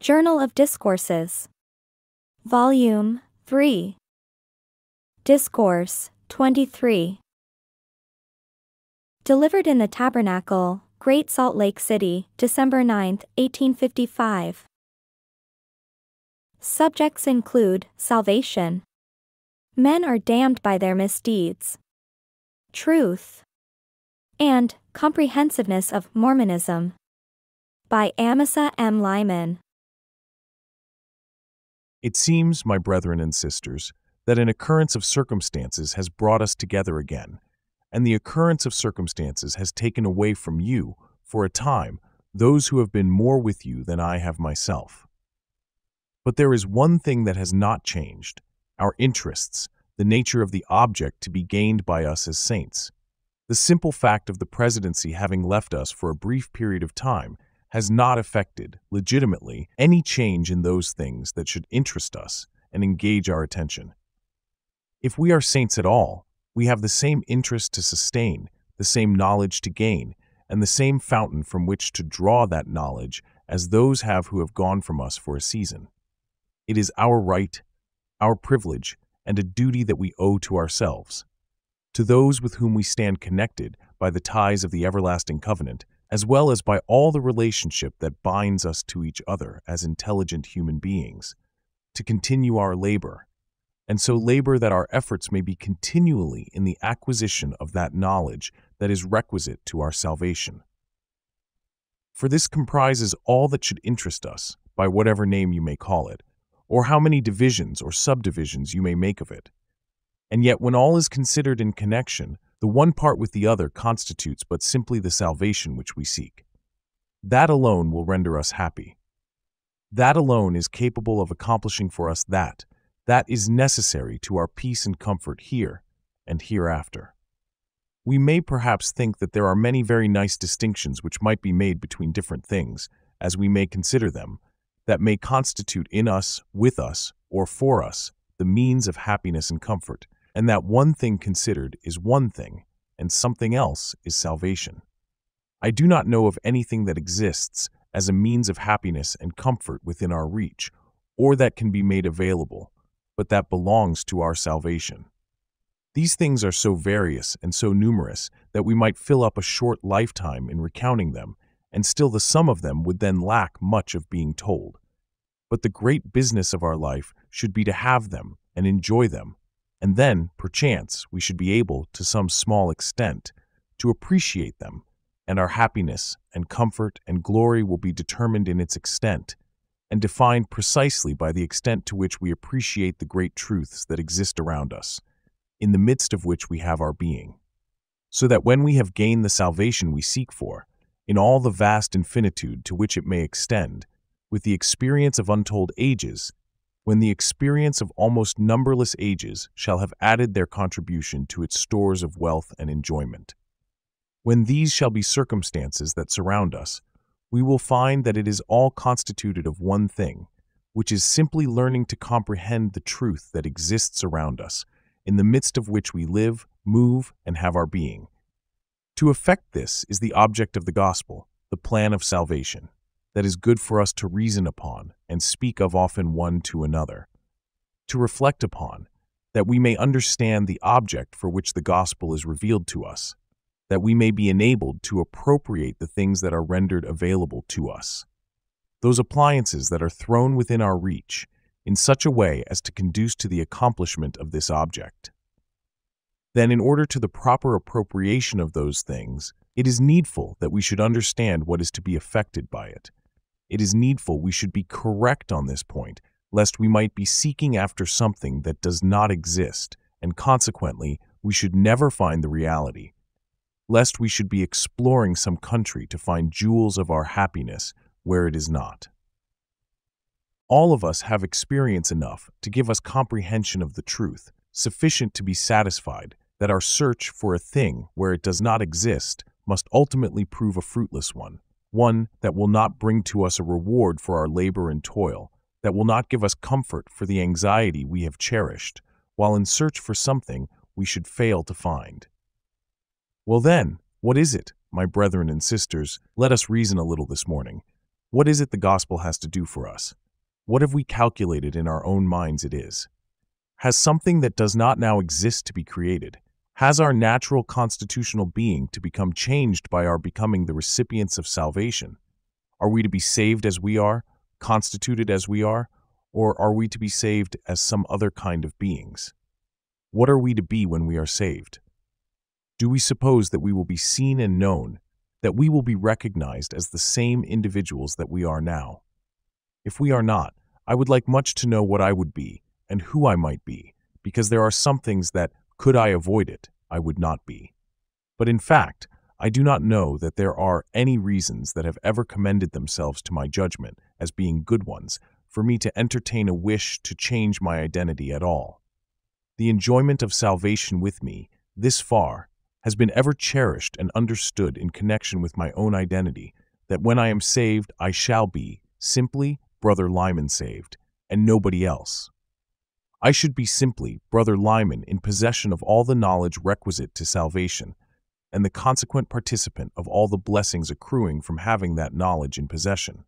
Journal of Discourses, Volume 3, Discourse 23, delivered in the Tabernacle, Great Salt Lake City, December 9, 1855. Subjects include salvation. Men are damned by their misdeeds. Truth. And comprehensiveness of Mormonism. By Amasa M. Lyman. It seems, my brethren and sisters, that an occurrence of circumstances has brought us together again, and the occurrence of circumstances has taken away from you, for a time, those who have been more with you than I have myself. But there is one thing that has not changed: our interests, the nature of the object to be gained by us as saints. The simple fact of the presidency having left us for a brief period of time has not affected, legitimately, any change in those things that should interest us and engage our attention. If we are saints at all, we have the same interest to sustain, the same knowledge to gain, and the same fountain from which to draw that knowledge as those have who have gone from us for a season. It is our right, our privilege, and a duty that we owe to ourselves, to those with whom we stand connected by the ties of the everlasting covenant, as well as by all the relationship that binds us to each other as intelligent human beings, to continue our labor, and so labor that our efforts may be continually in the acquisition of that knowledge that is requisite to our salvation. For this comprises all that should interest us, by whatever name you may call it, or how many divisions or subdivisions you may make of it. And yet when all is considered in connection, the one part with the other constitutes but simply the salvation which we seek. That alone will render us happy. That alone is capable of accomplishing for us that is necessary to our peace and comfort here and hereafter. We may perhaps think that there are many very nice distinctions which might be made between different things, as we may consider them, that may constitute in us, with us, or for us, the means of happiness and comfort, and that one thing considered is one thing, and something else is salvation. I do not know of anything that exists as a means of happiness and comfort within our reach, or that can be made available, but that belongs to our salvation. These things are so various and so numerous that we might fill up a short lifetime in recounting them, and still the sum of them would then lack much of being told. But the great business of our life should be to have them and enjoy them, and then, perchance, we should be able, to some small extent, to appreciate them, and our happiness and comfort and glory will be determined in its extent, and defined precisely by the extent to which we appreciate the great truths that exist around us, in the midst of which we have our being. So that when we have gained the salvation we seek for, in all the vast infinitude to which it may extend, with the experience of untold ages, when the experience of almost numberless ages shall have added their contribution to its stores of wealth and enjoyment, when these shall be circumstances that surround us, we will find that it is all constituted of one thing, which is simply learning to comprehend the truth that exists around us, in the midst of which we live, move, and have our being. To effect this is the object of the gospel, the plan of salvation, that is good for us to reason upon and speak of often one to another, to reflect upon, that we may understand the object for which the gospel is revealed to us, that we may be enabled to appropriate the things that are rendered available to us, those appliances that are thrown within our reach, in such a way as to conduce to the accomplishment of this object. Then, in order to the proper appropriation of those things, it is needful that we should understand what is to be effected by it. It is needful we should be correct on this point, lest we might be seeking after something that does not exist, and consequently, we should never find the reality, lest we should be exploring some country to find jewels of our happiness where it is not. All of us have experience enough to give us comprehension of the truth, sufficient to be satisfied that our search for a thing where it does not exist must ultimately prove a fruitless one, one that will not bring to us a reward for our labor and toil, that will not give us comfort for the anxiety we have cherished, while in search for something we should fail to find. Well then, what is it, my brethren and sisters? Let us reason a little this morning. What is it the gospel has to do for us? What have we calculated in our own minds it is? Has something that does not now exist to be created? Has our natural constitutional being to become changed by our becoming the recipients of salvation? Are we to be saved as we are, constituted as we are, or are we to be saved as some other kind of beings? What are we to be when we are saved? Do we suppose that we will be seen and known, that we will be recognized as the same individuals that we are now? If we are not, I would like much to know what I would be and who I might be, because there are some things that, could I avoid it, I would not be. But in fact, I do not know that there are any reasons that have ever commended themselves to my judgment as being good ones for me to entertain a wish to change my identity at all. The enjoyment of salvation with me, this far, has been ever cherished and understood in connection with my own identity, that when I am saved, I shall be, simply, Brother Lyman saved, and nobody else. I should be simply Brother Lyman in possession of all the knowledge requisite to salvation, and the consequent participant of all the blessings accruing from having that knowledge in possession.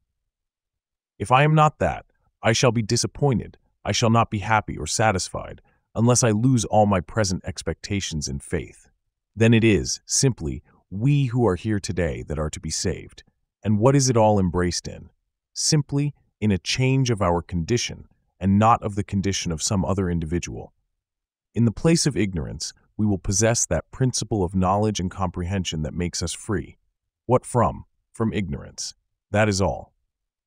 If I am not that, I shall be disappointed, I shall not be happy or satisfied, unless I lose all my present expectations in faith. Then it is, simply, we who are here today that are to be saved. And what is it all embraced in? Simply in a change of our condition, and not of the condition of some other individual. In the place of ignorance, we will possess that principle of knowledge and comprehension that makes us free. What from? From ignorance. That is all.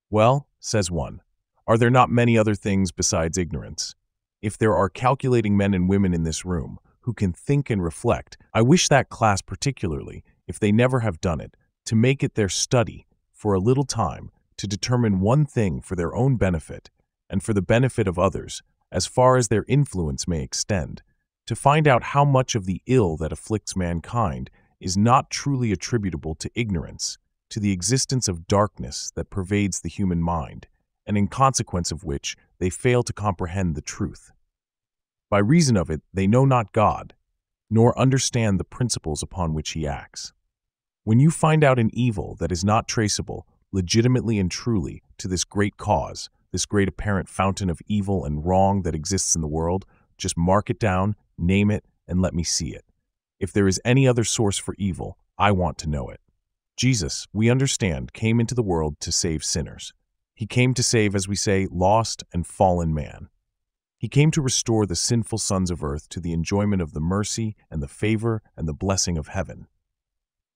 Well, says one, are there not many other things besides ignorance? If there are calculating men and women in this room who can think and reflect, I wish that class particularly, if they never have done it, to make it their study, for a little time, to determine one thing for their own benefit, and for the benefit of others, as far as their influence may extend, to find out how much of the ill that afflicts mankind is not truly attributable to ignorance, to the existence of darkness that pervades the human mind, and in consequence of which they fail to comprehend the truth. By reason of it, they know not God, nor understand the principles upon which he acts. When you find out an evil that is not traceable, legitimately and truly, to this great cause, this great apparent fountain of evil and wrong that exists in the world, just mark it down, name it, and let me see it. If there is any other source for evil, I want to know it. Jesus, we understand, came into the world to save sinners. He came to save, as we say, lost and fallen man. He came to restore the sinful sons of earth to the enjoyment of the mercy and the favor and the blessing of heaven.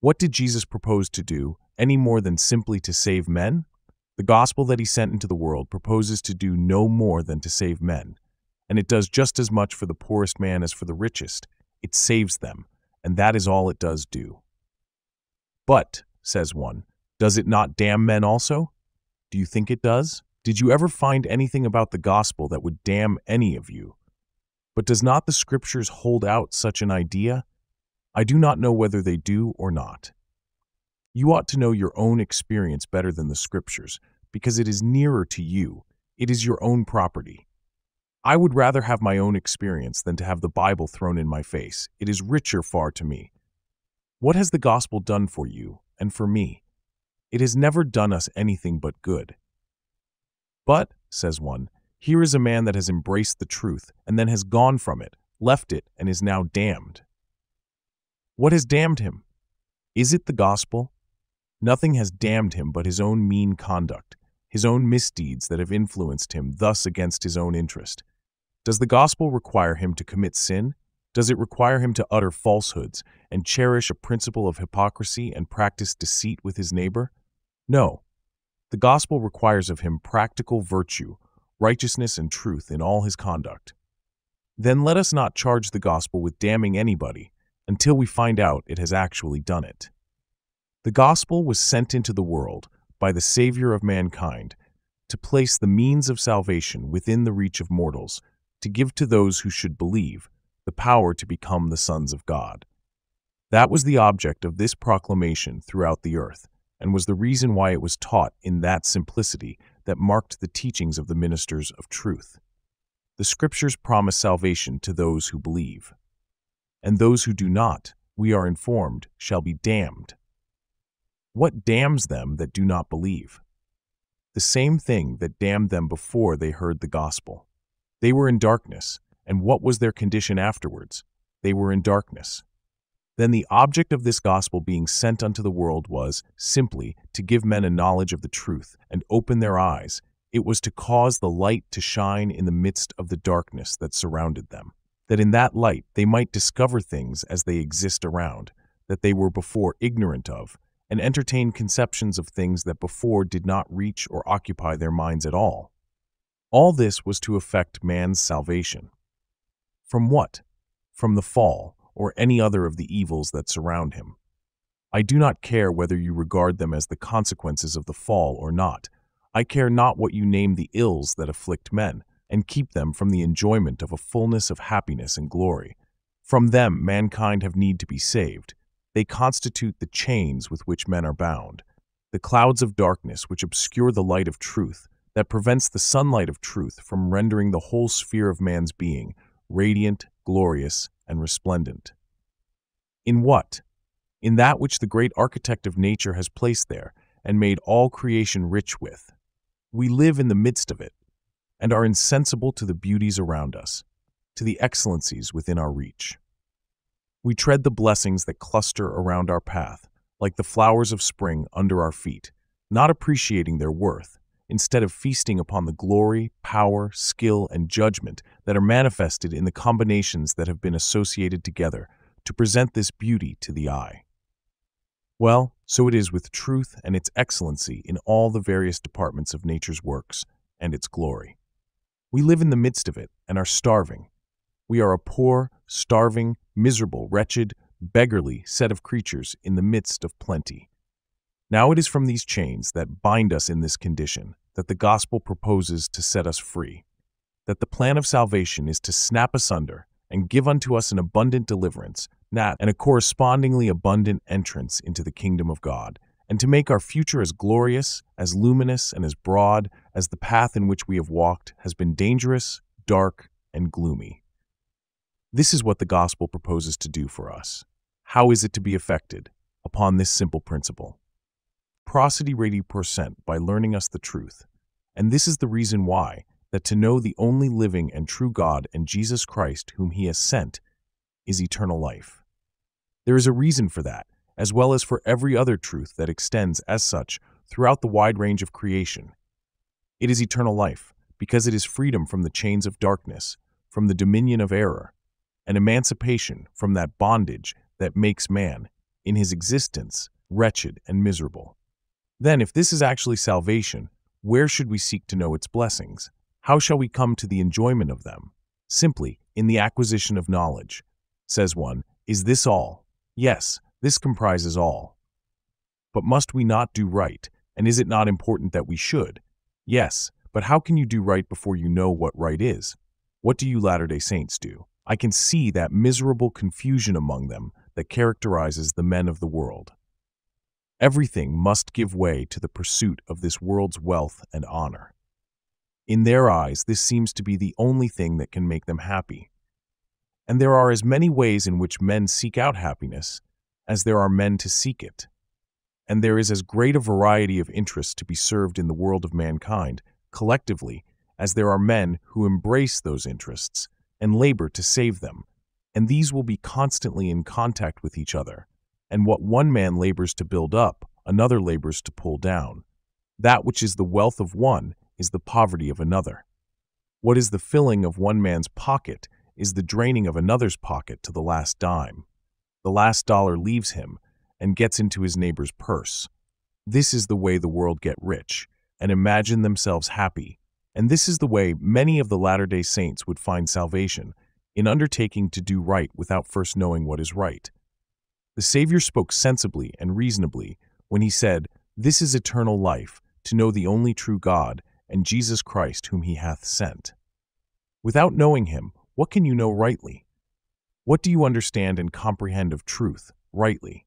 What did Jesus propose to do, any more than simply to save men? The gospel that he sent into the world proposes to do no more than to save men, and it does just as much for the poorest man as for the richest. It saves them, and that is all it does do. But, says one, does it not damn men also? Do you think it does? Did you ever find anything about the gospel that would damn any of you? But does not the scriptures hold out such an idea? I do not know whether they do or not. You ought to know your own experience better than the scriptures, because it is nearer to you. It is your own property. I would rather have my own experience than to have the Bible thrown in my face. It is richer far to me. What has the gospel done for you and for me? It has never done us anything but good. But, says one, here is a man that has embraced the truth and then has gone from it, left it, and is now damned. What has damned him? Is it the gospel? Nothing has damned him but his own mean conduct, his own misdeeds that have influenced him thus against his own interest. Does the gospel require him to commit sin? Does it require him to utter falsehoods and cherish a principle of hypocrisy and practice deceit with his neighbor? No. The gospel requires of him practical virtue, righteousness and truth in all his conduct. Then let us not charge the gospel with damning anybody, until we find out it has actually done it. The gospel was sent into the world by the Savior of mankind to place the means of salvation within the reach of mortals, to give to those who should believe the power to become the sons of God. That was the object of this proclamation throughout the earth, and was the reason why it was taught in that simplicity that marked the teachings of the ministers of truth. The scriptures promise salvation to those who believe. And those who do not, we are informed, shall be damned. What damns them that do not believe? the same thing that damned them before they heard the gospel. They were in darkness, and what was their condition afterwards? They were in darkness. Then the object of this gospel being sent unto the world was, simply, to give men a knowledge of the truth, and open their eyes. It was to cause the light to shine in the midst of the darkness that surrounded them, that in that light they might discover things as they exist around, that they were before ignorant of, and entertain conceptions of things that before did not reach or occupy their minds at all. All this was to effect man's salvation. From what? From the fall, or any other of the evils that surround him. I do not care whether you regard them as the consequences of the fall or not. I care not what you name the ills that afflict men, and keep them from the enjoyment of a fullness of happiness and glory. From them mankind have need to be saved. They constitute the chains with which men are bound, the clouds of darkness which obscure the light of truth, that prevents the sunlight of truth from rendering the whole sphere of man's being radiant, glorious, and resplendent. In what? In that which the great architect of nature has placed there, and made all creation rich with. We live in the midst of it, and are insensible to the beauties around us, to the excellencies within our reach. We tread the blessings that cluster around our path, like the flowers of spring under our feet, not appreciating their worth, instead of feasting upon the glory, power, skill, and judgment that are manifested in the combinations that have been associated together to present this beauty to the eye. Well, so it is with truth and its excellency in all the various departments of nature's works and its glory. We live in the midst of it and are starving. We are a poor, starving, miserable, wretched, beggarly set of creatures in the midst of plenty. Now it is from these chains that bind us in this condition that the gospel proposes to set us free, that the plan of salvation is to snap asunder and give unto us an abundant deliverance, and a correspondingly abundant entrance into the kingdom of God, and to make our future as glorious, as luminous, and as broad as the path in which we have walked has been dangerous, dark, and gloomy. This is what the gospel proposes to do for us. How is it to be effected? Upon this simple principle. Prosody radi percent, by learning us the truth. And this is the reason why, that to know the only living and true God and Jesus Christ whom he has sent is eternal life. There is a reason for that, as well as for every other truth that extends as such throughout the wide range of creation. It is eternal life, because it is freedom from the chains of darkness, from the dominion of error, and emancipation from that bondage that makes man, in his existence, wretched and miserable. Then, if this is actually salvation, where should we seek to know its blessings? How shall we come to the enjoyment of them? Simply, in the acquisition of knowledge. Says one, is this all? Yes, this comprises all. But must we not do right, and is it not important that we should? Yes, but how can you do right before you know what right is? What do you Latter-day Saints do? I can see that miserable confusion among them that characterizes the men of the world. Everything must give way to the pursuit of this world's wealth and honor. In their eyes, this seems to be the only thing that can make them happy. And there are as many ways in which men seek out happiness as there are men to seek it. And there is as great a variety of interests to be served in the world of mankind, collectively, as there are men who embrace those interests and labor to save them, and these will be constantly in contact with each other, and what one man labors to build up, another labors to pull down. That which is the wealth of one is the poverty of another. What is the filling of one man's pocket is the draining of another's pocket to the last dime. The last dollar leaves him and gets into his neighbor's purse. This is the way the world get rich, and imagine themselves happy. And this is the way many of the Latter-day Saints would find salvation, in undertaking to do right without first knowing what is right. The Savior spoke sensibly and reasonably when he said, "This is eternal life, to know the only true God, and Jesus Christ whom he hath sent." Without knowing him, what can you know rightly? What do you understand and comprehend of truth, rightly?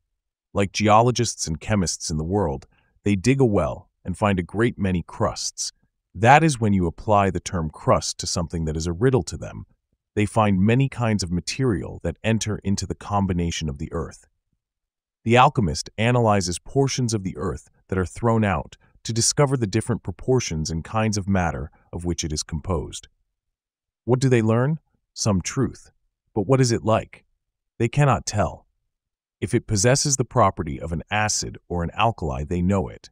Like geologists and chemists in the world, they dig a well and find a great many crusts. That is when you apply the term crust to something that is a riddle to them. They find many kinds of material that enter into the combination of the earth. The alchemist analyzes portions of the earth that are thrown out to discover the different proportions and kinds of matter of which it is composed. What do they learn? Some truth. But what is it like? They cannot tell. If it possesses the property of an acid or an alkali, they know it.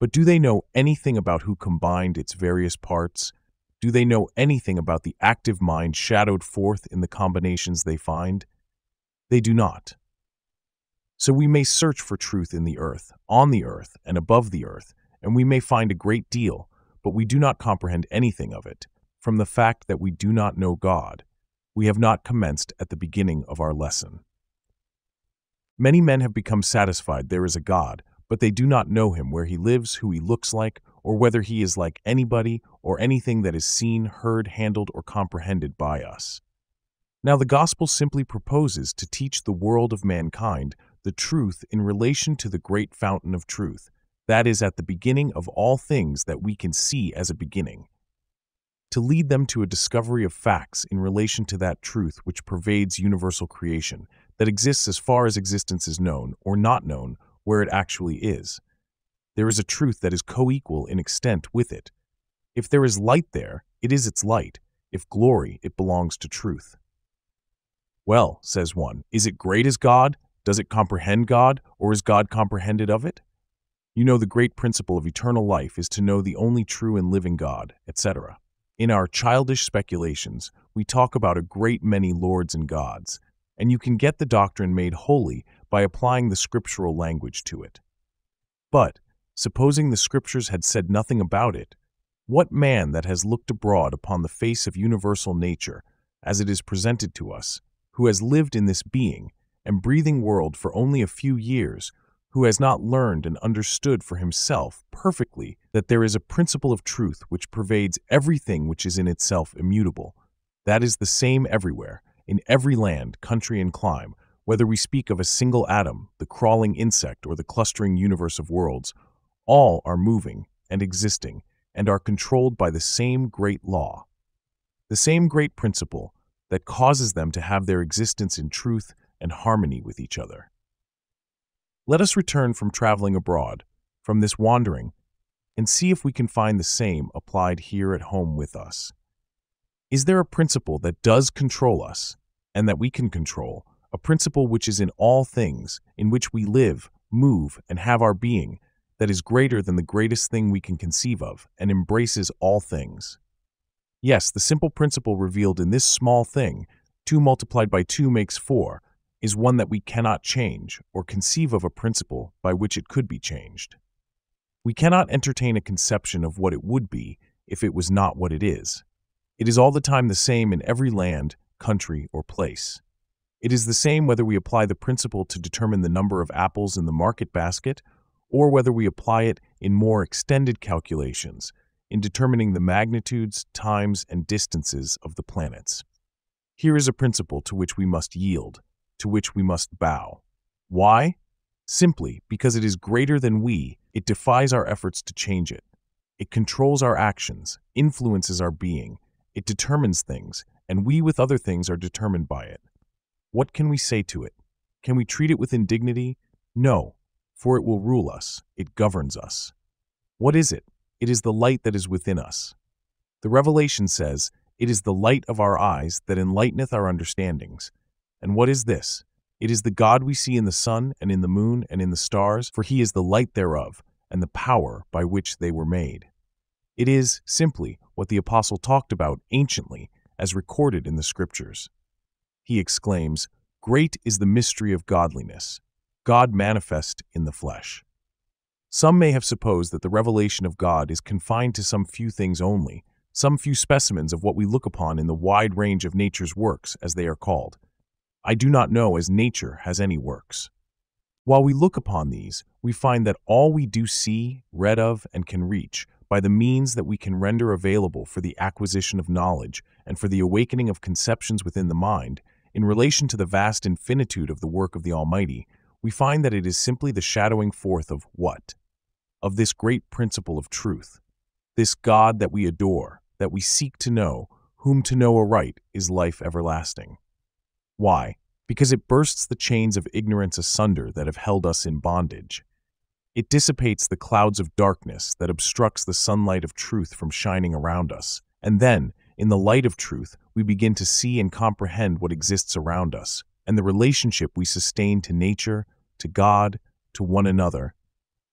But do they know anything about who combined its various parts? Do they know anything about the active mind shadowed forth in the combinations they find? They do not. So we may search for truth in the earth, on the earth, and above the earth, and we may find a great deal, but we do not comprehend anything of it, from the fact that we do not know God. We have not commenced at the beginning of our lesson. Many men have become satisfied there is a God, but they do not know him, where he lives, who he looks like, or whether he is like anybody or anything that is seen, heard, handled, or comprehended by us. Now the gospel simply proposes to teach the world of mankind the truth in relation to the great fountain of truth, that is, at the beginning of all things that we can see as a beginning, to lead them to a discovery of facts in relation to that truth which pervades universal creation, that exists as far as existence is known, or not known, where it actually is. There is a truth that is co-equal in extent with it. If there is light there, it is its light. If glory, it belongs to truth. Well, says one, is it great as God? Does it comprehend God, or is God comprehended of it? You know, the great principle of eternal life is to know the only true and living God, etc. In our childish speculations, we talk about a great many lords and gods, and you can get the doctrine made holy by applying the scriptural language to it. But, supposing the scriptures had said nothing about it, what man that has looked abroad upon the face of universal nature, as it is presented to us, who has lived in this being and breathing world for only a few years, who has not learned and understood for himself perfectly that there is a principle of truth which pervades everything which is in itself immutable, that is the same everywhere, in every land, country, and clime, whether we speak of a single atom, the crawling insect, or the clustering universe of worlds, all are moving and existing and are controlled by the same great law, the same great principle that causes them to have their existence in truth and harmony with each other. Let us return from traveling abroad, from this wandering, and see if we can find the same applied here at home with us. Is there a principle that does control us, and that we can control, a principle which is in all things, in which we live, move, and have our being, that is greater than the greatest thing we can conceive of, and embraces all things? Yes, the simple principle revealed in this small thing, 2 multiplied by 2 makes 4, is one that we cannot change, or conceive of a principle by which it could be changed. We cannot entertain a conception of what it would be if it was not what it is. It is all the time the same in every land, country, or place. It is the same whether we apply the principle to determine the number of apples in the market basket, or whether we apply it in more extended calculations, in determining the magnitudes, times, and distances of the planets. Here is a principle to which we must yield, to which we must bow. Why? Simply because it is greater than we, it defies our efforts to change it. It controls our actions, influences our being, it determines things, and we with other things are determined by it. What can we say to it? Can we treat it with indignity? No, for it will rule us, it governs us. What is it? It is the light that is within us. The Revelation says, "It is the light of our eyes that enlighteneth our understandings." And what is this? It is the God we see in the sun, and in the moon, and in the stars, for he is the light thereof, and the power by which they were made. It is, simply, what the apostle talked about anciently, as recorded in the scriptures. He exclaims, "Great is the mystery of godliness, God manifest in the flesh." Some may have supposed that the revelation of God is confined to some few things only, some few specimens of what we look upon in the wide range of nature's works, as they are called. I do not know as nature has any works. While we look upon these, we find that all we do see, read of, and can reach, by the means that we can render available for the acquisition of knowledge and for the awakening of conceptions within the mind, in relation to the vast infinitude of the work of the Almighty, we find that it is simply the shadowing forth of what? Of this great principle of truth. This God that we adore, that we seek to know, whom to know aright is life everlasting. Why? Because it bursts the chains of ignorance asunder that have held us in bondage. It dissipates the clouds of darkness that obstructs the sunlight of truth from shining around us. And then, in the light of truth, we begin to see and comprehend what exists around us, and the relationship we sustain to nature, to God, to one another,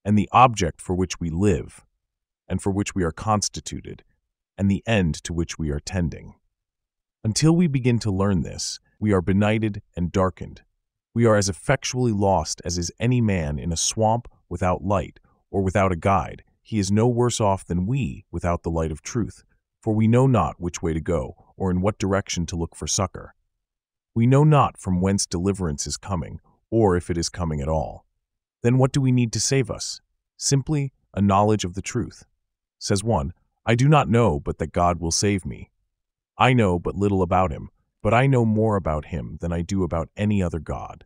and the object for which we live, and for which we are constituted, and the end to which we are tending. Until we begin to learn this, we are benighted and darkened. We are as effectually lost as is any man in a swamp without light or without a guide. He is no worse off than we without the light of truth, for we know not which way to go or in what direction to look for succor. We know not from whence deliverance is coming, or if it is coming at all. Then what do we need to save us? Simply a knowledge of the truth. Says one, I do not know but that God will save me. I know but little about him, but I know more about him than I do about any other God.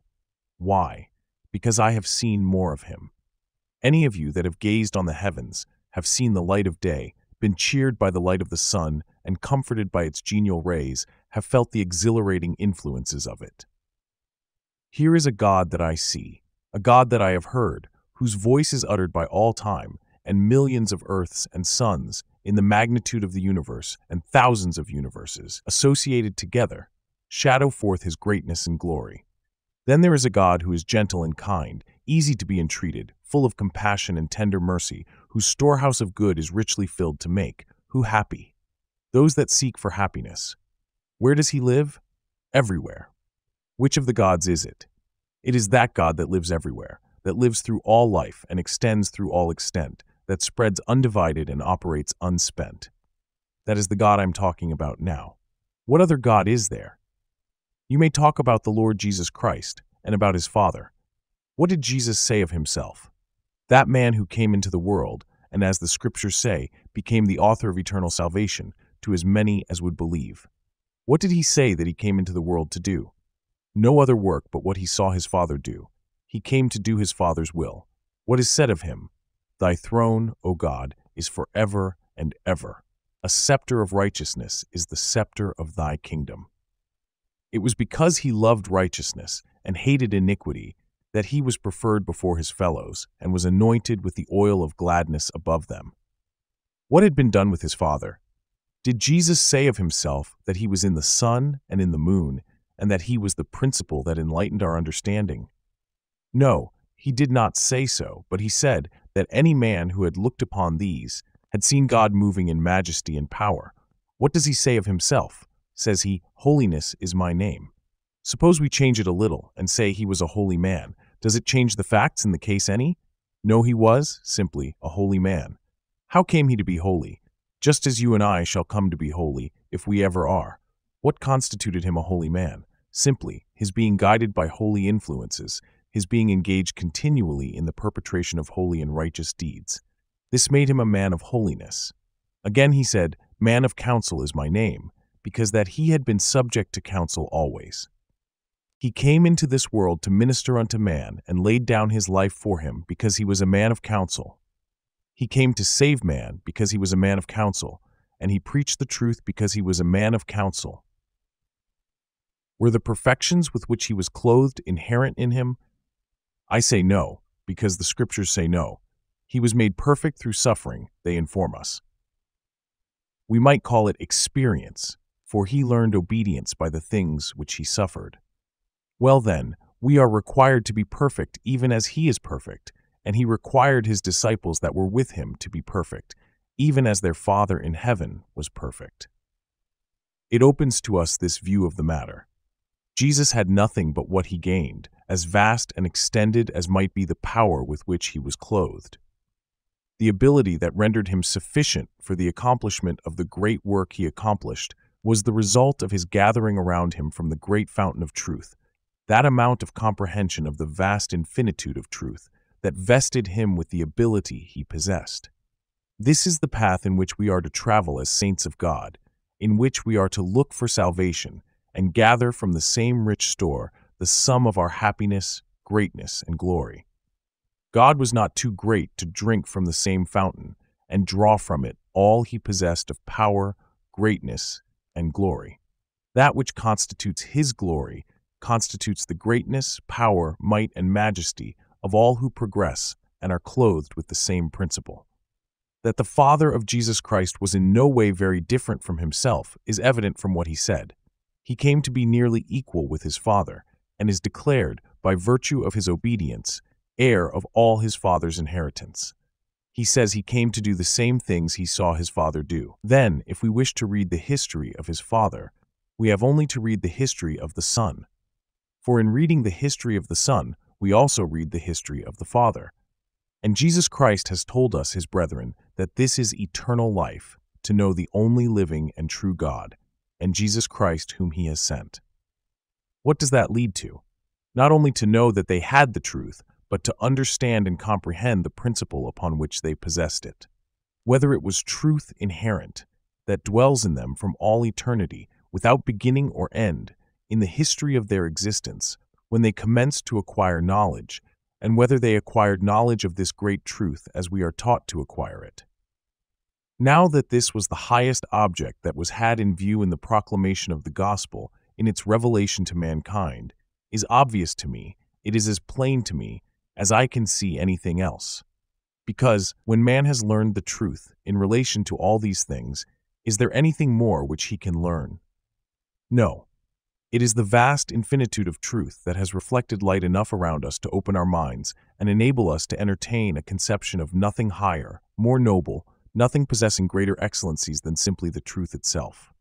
Why? Because I have seen more of him. Any of you that have gazed on the heavens, have seen the light of day, been cheered by the light of the sun, and comforted by its genial rays, have felt the exhilarating influences of it. Here is a God that I see, a God that I have heard, whose voice is uttered by all time, and millions of earths and suns, in the magnitude of the universe, and thousands of universes, associated together, shadow forth his greatness and glory. Then there is a God who is gentle and kind, easy to be entreated, full of compassion and tender mercy, whose storehouse of good is richly filled to make, who happy those that seek for happiness. Where does he live? Everywhere. Which of the gods is it? It is that God that lives everywhere, that lives through all life and extends through all extent, that spreads undivided and operates unspent. That is the God I'm talking about now. What other God is there? You may talk about the Lord Jesus Christ and about his Father. What did Jesus say of himself? That man who came into the world, and as the scriptures say, became the author of eternal salvation to as many as would believe. What did he say that he came into the world to do? No other work but what he saw his Father do. He came to do his Father's will. What is said of him? Thy throne, O God, is forever and ever. A scepter of righteousness is the scepter of thy kingdom. It was because he loved righteousness and hated iniquity that he was preferred before his fellows and was anointed with the oil of gladness above them. What had been done with his Father? Did Jesus say of himself that he was in the sun and in the moon, and that he was the principle that enlightened our understanding? No, he did not say so, but he said that any man who had looked upon these had seen God moving in majesty and power. What does he say of himself? Says he, holiness is my name. Suppose we change it a little and say he was a holy man. Does it change the facts in the case any? No, he was simply a holy man. How came he to be holy? Just as you and I shall come to be holy, if we ever are. What constituted him a holy man? Simply, his being guided by holy influences, his being engaged continually in the perpetration of holy and righteous deeds. This made him a man of holiness. Again he said, Man of counsel is my name, because that he had been subject to counsel always. He came into this world to minister unto man, and laid down his life for him, because he was a man of counsel. He came to save man, because he was a man of counsel, and he preached the truth because he was a man of counsel. Were the perfections with which he was clothed inherent in him? I say no, because the scriptures say no. He was made perfect through suffering, they inform us. We might call it experience, for he learned obedience by the things which he suffered. Well then, we are required to be perfect even as he is perfect, and he required his disciples that were with him to be perfect, even as their Father in heaven was perfect. It opens to us this view of the matter. Jesus had nothing but what he gained, as vast and extended as might be the power with which he was clothed. The ability that rendered him sufficient for the accomplishment of the great work he accomplished was the result of his gathering around him from the great fountain of truth, that amount of comprehension of the vast infinitude of truth that vested him with the ability he possessed. This is the path in which we are to travel as saints of God, in which we are to look for salvation, and gather from the same rich store the sum of our happiness, greatness, and glory. God was not too great to drink from the same fountain and draw from it all he possessed of power, greatness, and glory. That which constitutes his glory constitutes the greatness, power, might, and majesty of all who progress and are clothed with the same principle. That the Father of Jesus Christ was in no way very different from himself is evident from what he said. He came to be nearly equal with his Father, and is declared, by virtue of his obedience, heir of all his Father's inheritance. He says he came to do the same things he saw his Father do. Then, if we wish to read the history of his Father, we have only to read the history of the Son. For in reading the history of the Son, we also read the history of the Father. And Jesus Christ has told us, his brethren, that this is eternal life, to know the only living and true God, and Jesus Christ whom he has sent. What does that lead to? Not only to know that they had the truth, but to understand and comprehend the principle upon which they possessed it. Whether it was truth inherent, that dwells in them from all eternity, without beginning or end, in the history of their existence, when they commenced to acquire knowledge, and whether they acquired knowledge of this great truth as we are taught to acquire it. Now that this was the highest object that was had in view in the proclamation of the gospel, in its revelation to mankind, is obvious to me, it is as plain to me, as I can see anything else. Because, when man has learned the truth in relation to all these things, is there anything more which he can learn? No. It is the vast infinitude of truth that has reflected light enough around us to open our minds and enable us to entertain a conception of nothing higher, more noble, nothing possessing greater excellencies than simply the truth itself.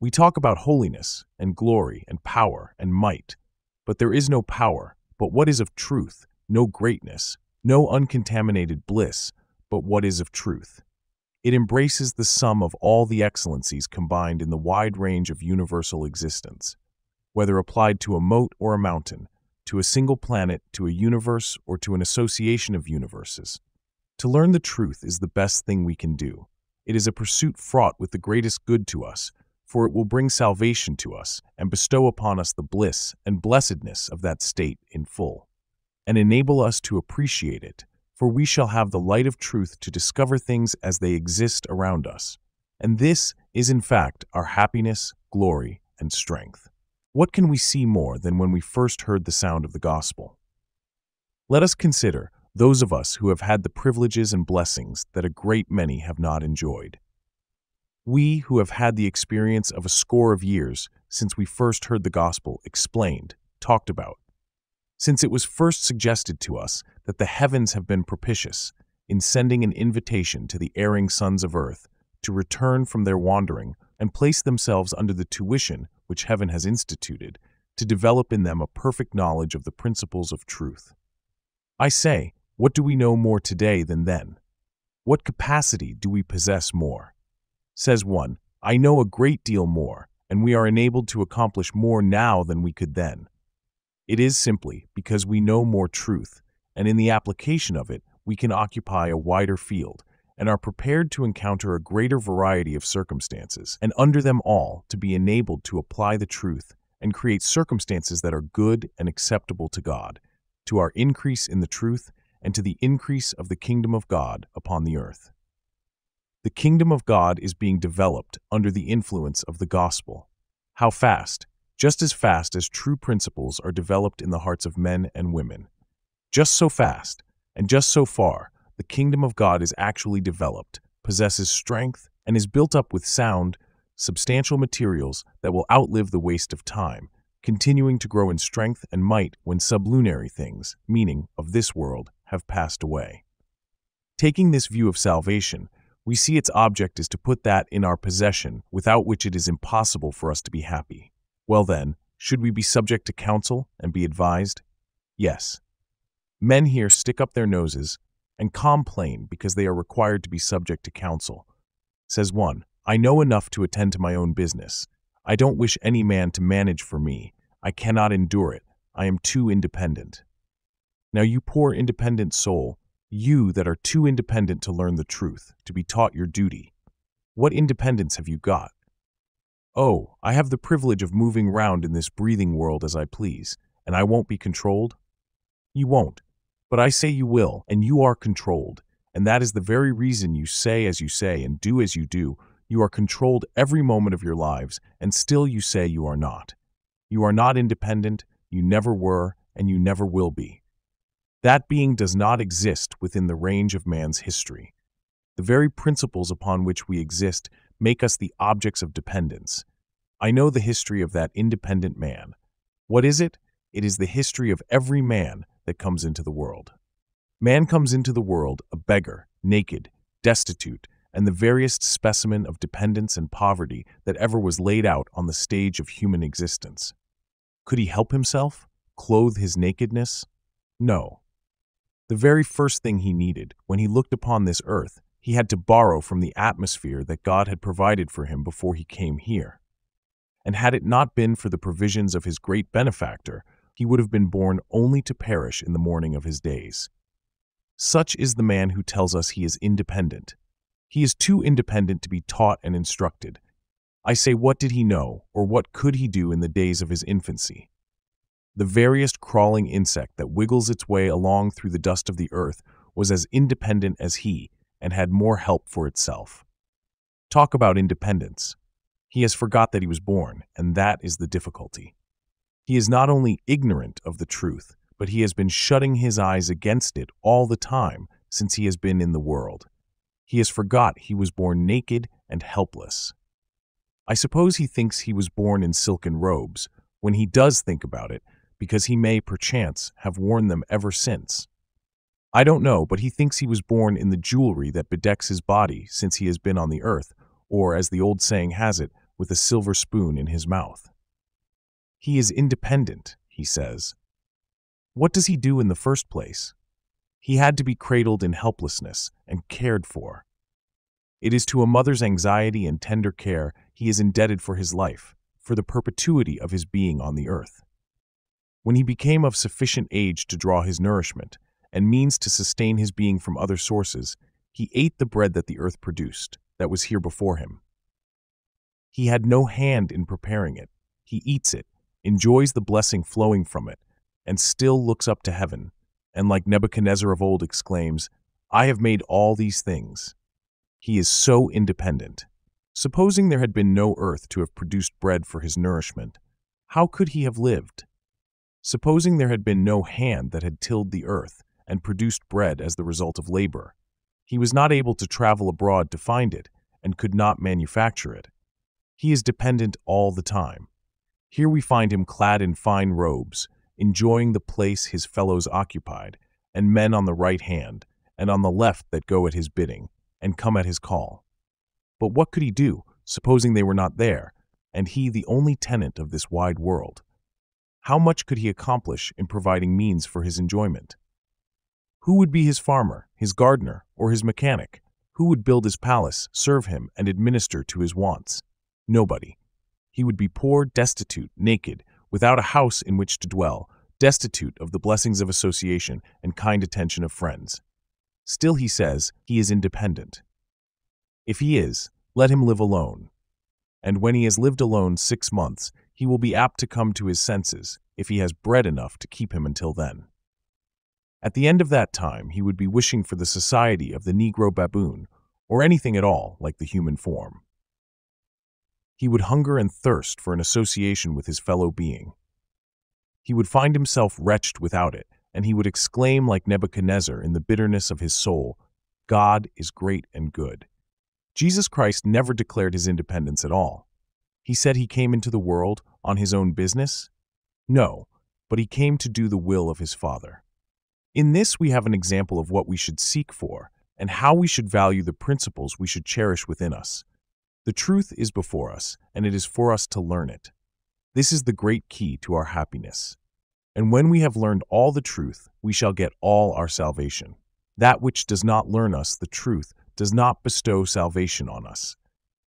We talk about holiness and glory and power and might, but there is no power, but what is of truth, no greatness, no uncontaminated bliss, but what is of truth. It embraces the sum of all the excellencies combined in the wide range of universal existence, whether applied to a moat or a mountain, to a single planet, to a universe, or to an association of universes. To learn the truth is the best thing we can do. It is a pursuit fraught with the greatest good to us, for it will bring salvation to us and bestow upon us the bliss and blessedness of that state in full, and enable us to appreciate it. For we shall have the light of truth to discover things as they exist around us. And this is in fact our happiness, glory, and strength. What can we see more than when we first heard the sound of the gospel? Let us consider those of us who have had the privileges and blessings that a great many have not enjoyed. We who have had the experience of a score of years since we first heard the gospel explained, talked about, since it was first suggested to us that the heavens have been propitious in sending an invitation to the erring sons of earth to return from their wandering and place themselves under the tuition which heaven has instituted to develop in them a perfect knowledge of the principles of truth. I say, what do we know more today than then? What capacity do we possess more? Says one, I know a great deal more, and we are enabled to accomplish more now than we could then. It is simply because we know more truth, and in the application of it, we can occupy a wider field, and are prepared to encounter a greater variety of circumstances, and under them all to be enabled to apply the truth and create circumstances that are good and acceptable to God, to our increase in the truth, and to the increase of the kingdom of God upon the earth. The kingdom of God is being developed under the influence of the gospel. How fast? Just as fast as true principles are developed in the hearts of men and women. Just so fast, and just so far, the kingdom of God is actually developed, possesses strength, and is built up with sound, substantial materials that will outlive the waste of time, continuing to grow in strength and might when sublunary things, meaning of this world, have passed away. Taking this view of salvation, we see its object is to put that in our possession, without which it is impossible for us to be happy. Well then, should we be subject to counsel and be advised? Yes. Men here stick up their noses and complain because they are required to be subject to counsel. Says one, I know enough to attend to my own business. I don't wish any man to manage for me. I cannot endure it. I am too independent. Now you poor independent soul, you that are too independent to learn the truth, to be taught your duty. What independence have you got? Oh, I have the privilege of moving round in this breathing world as I please, and I won't be controlled? You won't, but I say you will, and you are controlled, and that is the very reason you say as you say and do as you do. You are controlled every moment of your lives, and still you say you are not. You are not independent, you never were, and you never will be. That being does not exist within the range of man's history. The very principles upon which we exist make us the objects of dependence. I know the history of that independent man. What is it? It is the history of every man that comes into the world. Man comes into the world a beggar, naked, destitute, and the veriest specimen of dependence and poverty that ever was laid out on the stage of human existence. Could he help himself? Clothe his nakedness? No. The very first thing he needed when he looked upon this earth, he had to borrow from the atmosphere that God had provided for him before he came here. And had it not been for the provisions of his great benefactor, he would have been born only to perish in the morning of his days. Such is the man who tells us he is independent. He is too independent to be taught and instructed. I say, what did he know, or what could he do in the days of his infancy? The veriest crawling insect that wiggles its way along through the dust of the earth was as independent as he, and had more help for itself. Talk about independence. He has forgot that he was born, and that is the difficulty. He is not only ignorant of the truth, but he has been shutting his eyes against it all the time since he has been in the world. He has forgot he was born naked and helpless. I suppose he thinks he was born in silken robes, when he does think about it, because he may, perchance, have worn them ever since. I don't know, but he thinks he was born in the jewelry that bedecks his body since he has been on the earth, or, as the old saying has it, with a silver spoon in his mouth. He is independent, he says. What does he do in the first place? He had to be cradled in helplessness and cared for. It is to a mother's anxiety and tender care he is indebted for his life, for the perpetuity of his being on the earth. When he became of sufficient age to draw his nourishment, and means to sustain his being from other sources, he ate the bread that the earth produced, that was here before him. He had no hand in preparing it. He eats it, enjoys the blessing flowing from it, and still looks up to heaven, and like Nebuchadnezzar of old exclaims, "I have made all these things." He is so independent. Supposing there had been no earth to have produced bread for his nourishment, how could he have lived? Supposing there had been no hand that had tilled the earth and produced bread as the result of labor, he was not able to travel abroad to find it and could not manufacture it. He is dependent all the time. Here we find him clad in fine robes, enjoying the place his fellows occupied, and men on the right hand and on the left that go at his bidding and come at his call. But what could he do, supposing they were not there, and he the only tenant of this wide world? How much could he accomplish in providing means for his enjoyment? Who would be his farmer, his gardener, or his mechanic? Who would build his palace, serve him, and administer to his wants? Nobody. He would be poor, destitute, naked, without a house in which to dwell, destitute of the blessings of association and kind attention of friends. Still, he says, he is independent. If he is, let him live alone. And when he has lived alone 6 months, he will be apt to come to his senses, if he has bread enough to keep him until then. At the end of that time, he would be wishing for the society of the Negro baboon, or anything at all like the human form. He would hunger and thirst for an association with his fellow being. He would find himself wretched without it, and he would exclaim like Nebuchadnezzar in the bitterness of his soul, "God is great and good." Jesus Christ never declared his independence at all. He said he came into the world on his own business? No, but he came to do the will of his Father. In this we have an example of what we should seek for, and how we should value the principles we should cherish within us. The truth is before us, and it is for us to learn it. This is the great key to our happiness. And when we have learned all the truth, we shall get all our salvation. That which does not learn us the truth does not bestow salvation on us.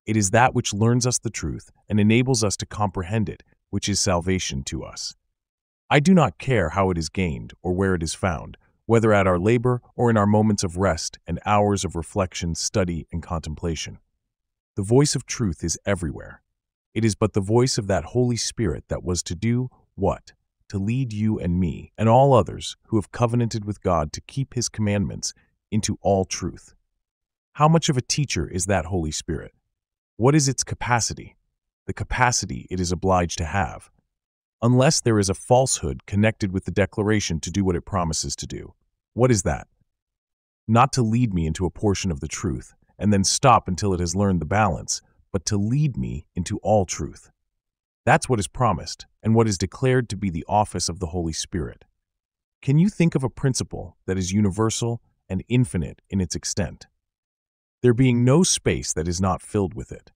It is that which learns us the truth and enables us to comprehend it, which is salvation to us. I do not care how it is gained or where it is found, whether at our labor or in our moments of rest and hours of reflection, study, and contemplation. The voice of truth is everywhere. It is but the voice of that Holy Spirit that was to do what? To lead you and me and all others who have covenanted with God to keep his commandments into all truth. How much of a teacher is that Holy Spirit? What is its capacity? The capacity it is obliged to have, unless there is a falsehood connected with the declaration to do what it promises to do. What is that? Not to lead me into a portion of the truth, and then stop until it has learned the balance, but to lead me into all truth. That's what is promised, and what is declared to be the office of the Holy Spirit. Can you think of a principle that is universal and infinite in its extent? There being no space that is not filled with it,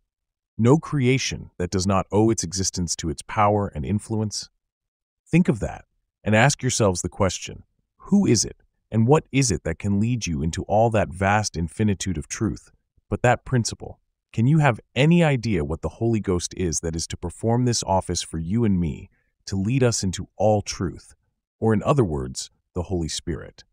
no creation that does not owe its existence to its power and influence? Think of that, and ask yourselves the question, who is it, and what is it that can lead you into all that vast infinitude of truth, but that principle? Can you have any idea what the Holy Ghost is that is to perform this office for you and me, to lead us into all truth, or in other words, the Holy Spirit?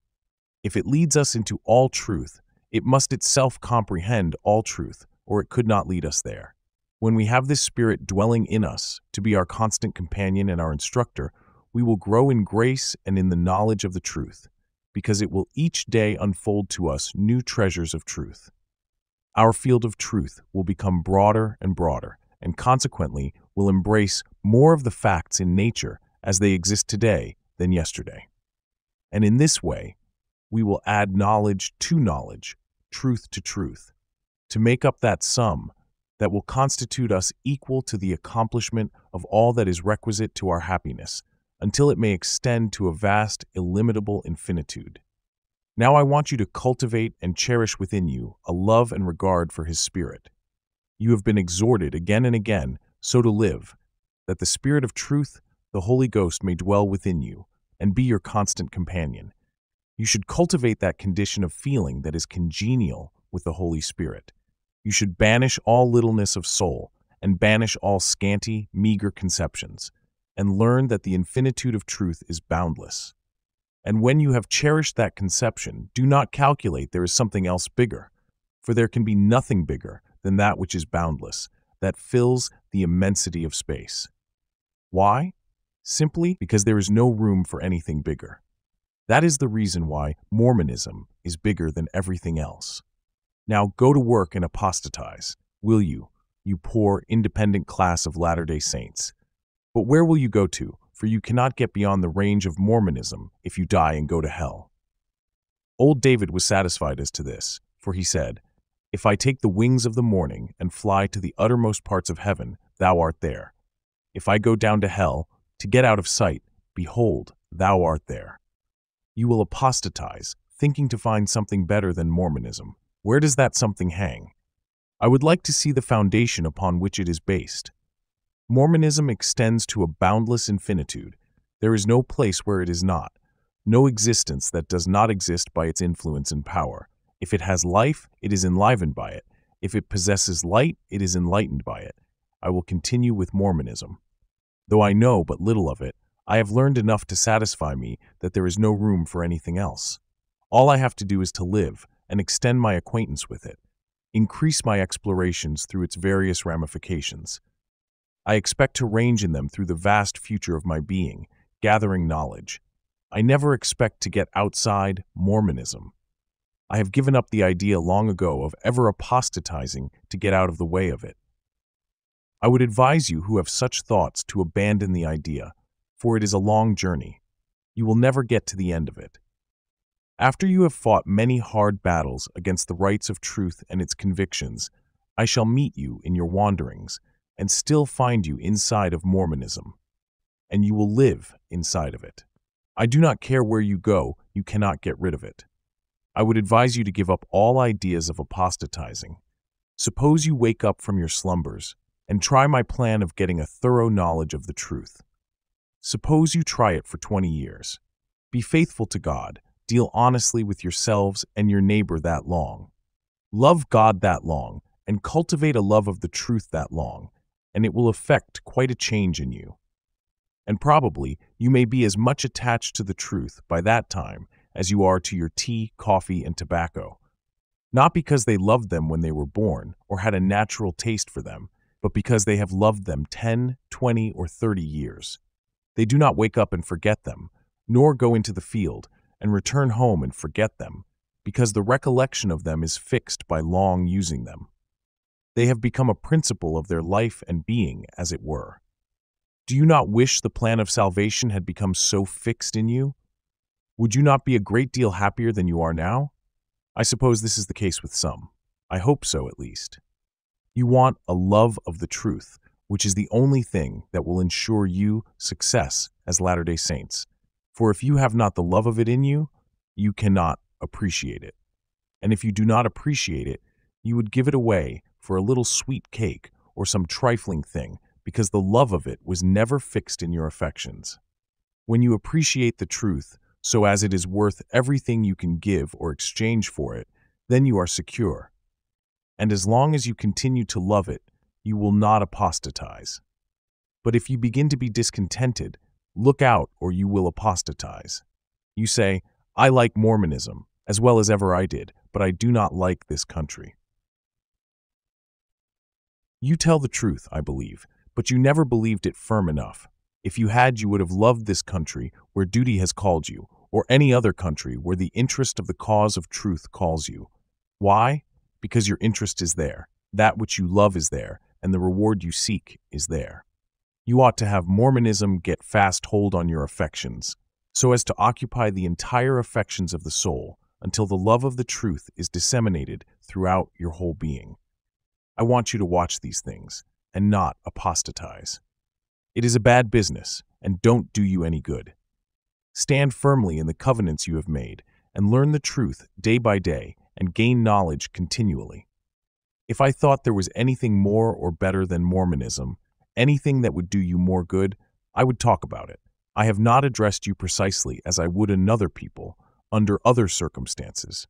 If it leads us into all truth, it must itself comprehend all truth, or it could not lead us there. When we have this Spirit dwelling in us, to be our constant companion and our instructor, we will grow in grace and in the knowledge of the truth, because it will each day unfold to us new treasures of truth. Our field of truth will become broader and broader, and consequently will embrace more of the facts in nature as they exist today than yesterday. And in this way, we will add knowledge, truth to truth, to make up that sum that will constitute us equal to the accomplishment of all that is requisite to our happiness, until it may extend to a vast, illimitable infinitude. Now I want you to cultivate and cherish within you a love and regard for His Spirit. You have been exhorted again and again so to live, that the Spirit of truth, the Holy Ghost, may dwell within you and be your constant companion. You should cultivate that condition of feeling that is congenial with the Holy Spirit. You should banish all littleness of soul, and banish all scanty, meager conceptions, and learn that the infinitude of truth is boundless. And when you have cherished that conception, do not calculate there is something else bigger, for there can be nothing bigger than that which is boundless, that fills the immensity of space. Why? Simply because there is no room for anything bigger. That is the reason why Mormonism is bigger than everything else. Now go to work and apostatize, will you, you poor, independent class of Latter-day Saints? But where will you go to? For you cannot get beyond the range of Mormonism if you die and go to hell. Old David was satisfied as to this, for he said, "If I take the wings of the morning and fly to the uttermost parts of heaven, thou art there. If I go down to hell, to get out of sight, behold, thou art there." You will apostatize, thinking to find something better than Mormonism. Where does that something hang? I would like to see the foundation upon which it is based. Mormonism extends to a boundless infinitude. There is no place where it is not, no existence that does not exist by its influence and power. If it has life, it is enlivened by it. If it possesses light, it is enlightened by it. I will continue with Mormonism. Though I know but little of it, I have learned enough to satisfy me that there is no room for anything else. All I have to do is to live and extend my acquaintance with it, increase my explorations through its various ramifications. I expect to range in them through the vast future of my being, gathering knowledge. I never expect to get outside Mormonism. I have given up the idea long ago of ever apostatizing to get out of the way of it. I would advise you who have such thoughts to abandon the idea, for it is a long journey. You will never get to the end of it. After you have fought many hard battles against the rights of truth and its convictions, I shall meet you in your wanderings, and still find you inside of Mormonism, and you will live inside of it. I do not care where you go, you cannot get rid of it. I would advise you to give up all ideas of apostatizing. Suppose you wake up from your slumbers, and try my plan of getting a thorough knowledge of the truth. Suppose you try it for 20 years. Be faithful to God, deal honestly with yourselves and your neighbor that long. Love God that long, and cultivate a love of the truth that long, and it will effect quite a change in you. And probably you may be as much attached to the truth by that time as you are to your tea, coffee, and tobacco, not because they loved them when they were born or had a natural taste for them, but because they have loved them 10, 20, or 30 years. They do not wake up and forget them, nor go into the field and return home and forget them, because the recollection of them is fixed by long using them. They have become a principle of their life and being, as it were. Do you not wish the plan of salvation had become so fixed in you? Would you not be a great deal happier than you are now? I suppose this is the case with some. I hope so, at least. You want a love of the truth, which is the only thing that will ensure you success as Latter-day Saints. For if you have not the love of it in you, you cannot appreciate it. And if you do not appreciate it, you would give it away for a little sweet cake or some trifling thing, because the love of it was never fixed in your affections. When you appreciate the truth so as it is worth everything you can give or exchange for it, then you are secure. And as long as you continue to love it, you will not apostatize. But if you begin to be discontented, look out or you will apostatize. You say, I like Mormonism, as well as ever I did, but I do not like this country. You tell the truth, I believe, but you never believed it firm enough. If you had, you would have loved this country where duty has called you, or any other country where the interest of the cause of truth calls you. Why? Because your interest is there, that which you love is there, and the reward you seek is there. You ought to have Mormonism get fast hold on your affections, so as to occupy the entire affections of the soul until the love of the truth is disseminated throughout your whole being. I want you to watch these things and not apostatize. It is a bad business and don't do you any good. Stand firmly in the covenants you have made and learn the truth day by day and gain knowledge continually. If I thought there was anything more or better than Mormonism, anything that would do you more good, I would talk about it. I have not addressed you precisely as I would another people under other circumstances.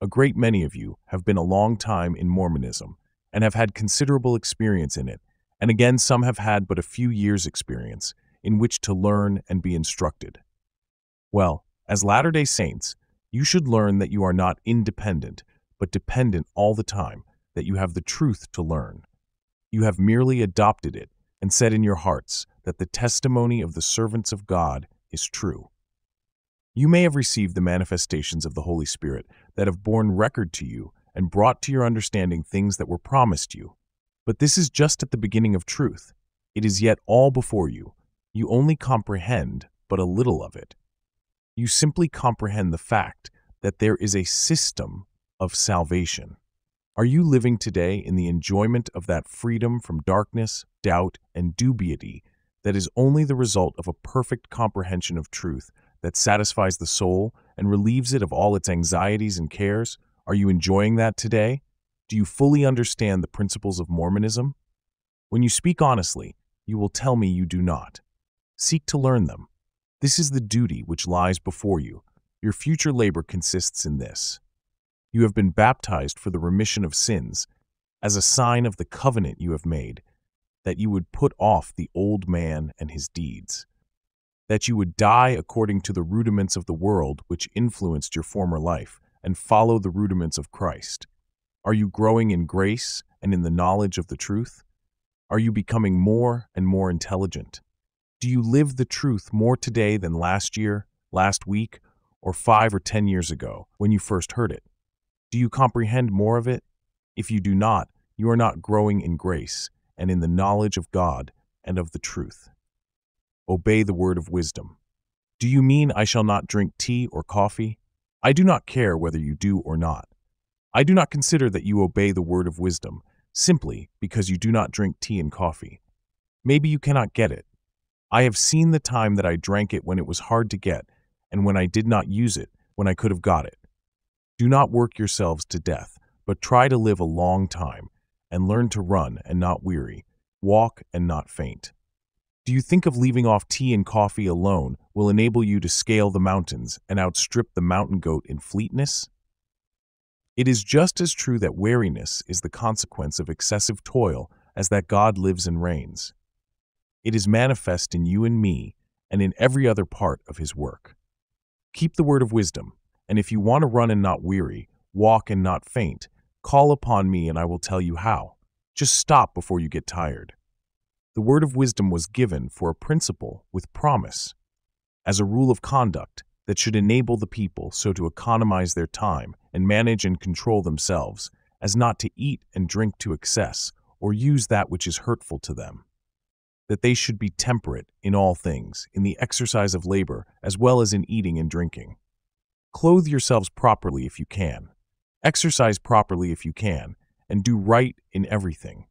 A great many of you have been a long time in Mormonism and have had considerable experience in it, and again some have had but a few years' experience in which to learn and be instructed. Well, as Latter-day Saints, you should learn that you are not independent, but dependent all the time, that you have the truth to learn. You have merely adopted it and said in your hearts that the testimony of the servants of God is true. You may have received the manifestations of the Holy Spirit that have borne record to you and brought to your understanding things that were promised you. But this is just at the beginning of truth. It is yet all before you. You only comprehend but a little of it. You simply comprehend the fact that there is a system of salvation. Are you living today in the enjoyment of that freedom from darkness, doubt, and dubiety that is only the result of a perfect comprehension of truth that satisfies the soul and relieves it of all its anxieties and cares? Are you enjoying that today? Do you fully understand the principles of Mormonism? When you speak honestly, you will tell me you do not. Seek to learn them. This is the duty which lies before you. Your future labor consists in this. You have been baptized for the remission of sins, as a sign of the covenant you have made, that you would put off the old man and his deeds, that you would die according to the rudiments of the world which influenced your former life, and follow the rudiments of Christ. Are you growing in grace and in the knowledge of the truth? Are you becoming more and more intelligent? Do you live the truth more today than last year, last week, or 5 or 10 years ago when you first heard it? Do you comprehend more of it? If you do not, you are not growing in grace and in the knowledge of God and of the truth. Obey the word of wisdom. Do you mean I shall not drink tea or coffee? I do not care whether you do or not. I do not consider that you obey the word of wisdom simply because you do not drink tea and coffee. Maybe you cannot get it. I have seen the time that I drank it when it was hard to get, and when I did not use it, when I could have got it. Do not work yourselves to death, but try to live a long time, and learn to run and not weary, walk and not faint. Do you think of leaving off tea and coffee alone will enable you to scale the mountains and outstrip the mountain goat in fleetness? It is just as true that weariness is the consequence of excessive toil as that God lives and reigns. It is manifest in you and me and in every other part of his work. Keep the word of wisdom, and if you want to run and not weary, walk and not faint, call upon me and I will tell you how. Just stop before you get tired. The word of wisdom was given for a principle with promise, as a rule of conduct that should enable the people so to economize their time and manage and control themselves, as not to eat and drink to excess or use that which is hurtful to them. that they should be temperate in all things, in the exercise of labor, as well as in eating and drinking. Clothe yourselves properly if you can. Exercise properly if you can, and do right in everything.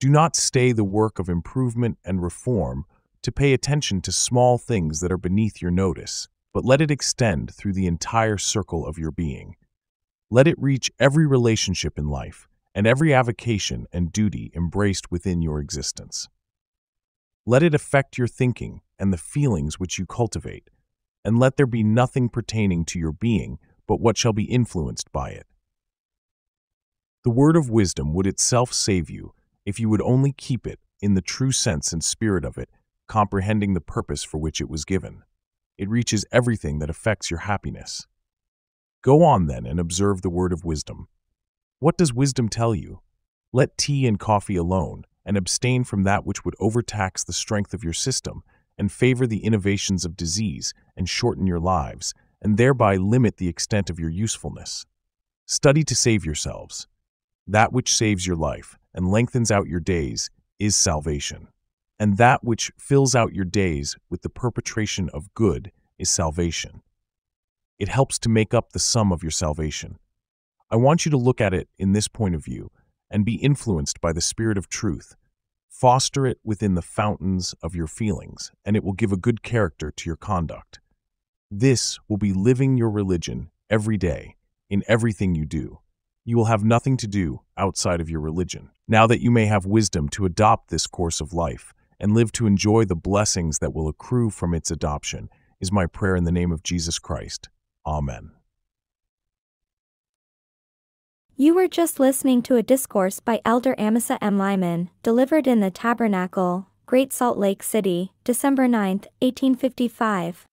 Do not stay the work of improvement and reform to pay attention to small things that are beneath your notice, but let it extend through the entire circle of your being. Let it reach every relationship in life and every avocation and duty embraced within your existence. Let it affect your thinking and the feelings which you cultivate, and let there be nothing pertaining to your being but what shall be influenced by it. The word of wisdom would itself save you if you would only keep it in the true sense and spirit of it, comprehending the purpose for which it was given. It reaches everything that affects your happiness. Go on then and observe the word of wisdom. What does wisdom tell you? Let tea and coffee alone, and abstain from that which would overtax the strength of your system, and favor the innovations of disease, and shorten your lives, and thereby limit the extent of your usefulness. Study to save yourselves. That which saves your life and lengthens out your days is salvation, and that which fills out your days with the perpetration of good is salvation. It helps to make up the sum of your salvation. I want you to look at it in this point of view and be influenced by the spirit of truth. Foster it within the fountains of your feelings, and it will give a good character to your conduct. This will be living your religion every day, in everything you do. You will have nothing to do outside of your religion, now that you may have wisdom to adopt this course of life and live to enjoy the blessings that will accrue from its adoption, is my prayer in the name of Jesus Christ. Amen. You were just listening to a discourse by Elder Amasa M. Lyman, delivered in the Tabernacle, Great Salt Lake City, December 9, 1855.